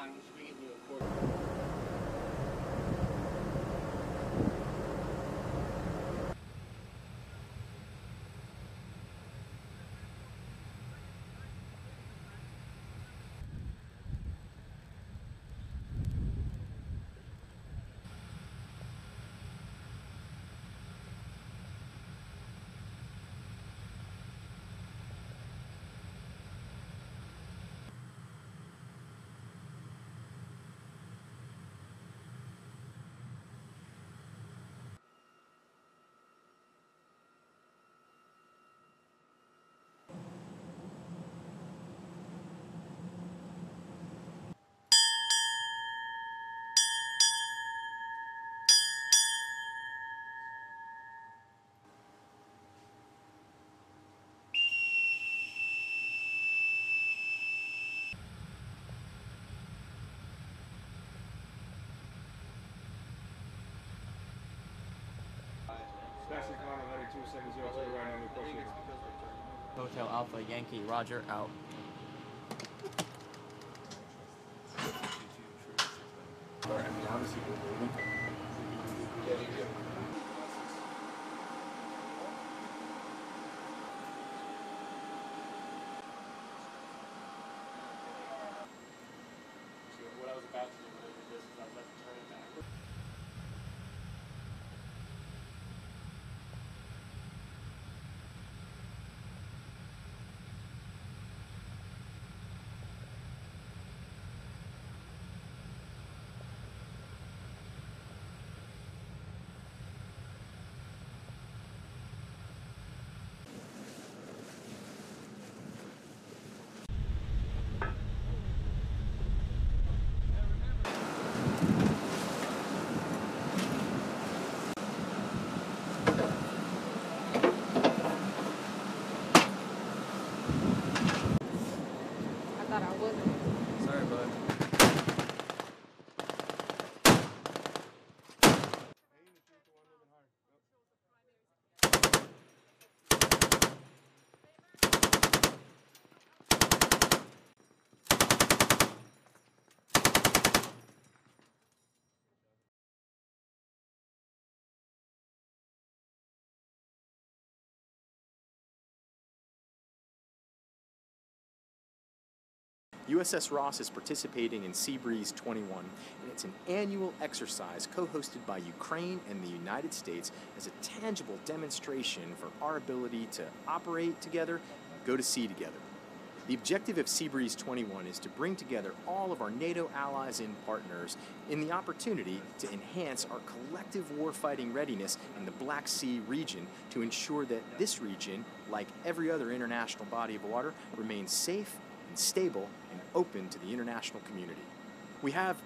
on, which we can do, of course. Hotel Alpha Yankee, Roger, out. USS Ross is participating in Sea Breeze 21, and it's an annual exercise co-hosted by Ukraine and the United States as a tangible demonstration for our ability to operate together and go to sea together. The objective of Sea Breeze 21 is to bring together all of our NATO allies and partners in the opportunity to enhance our collective warfighting readiness in the Black Sea region to ensure that this region, like every other international body of water, remains safe and stable and open to the international community. We have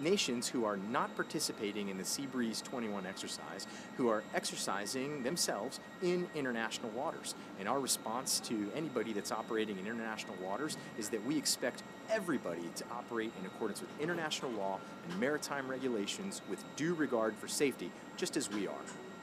nations who are not participating in the Sea Breeze 21 exercise, who are exercising themselves in international waters. And our response to anybody that's operating in international waters is that we expect everybody to operate in accordance with international law and maritime regulations with due regard for safety, just as we are.